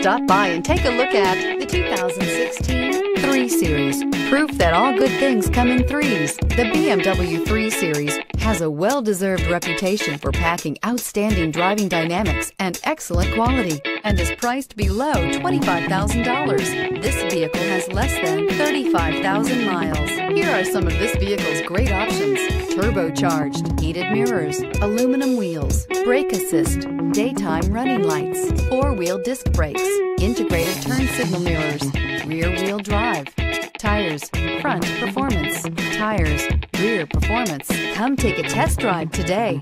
Stop by and take a look at the 2016 3 Series. Proof that all good things come in threes. The BMW 3 Series has a well-deserved reputation for packing outstanding driving dynamics and excellent quality, and is priced below $25,000. This vehicle has less than 35,000 miles. Here are some of this vehicle's great options: turbocharged, heated mirrors, aluminum wheels, brake assist, daytime running lights, four-wheel disc brakes, integrated turn signal mirrors, rear-wheel drive, tires, front performance, tires, rear performance. Come take a test drive today.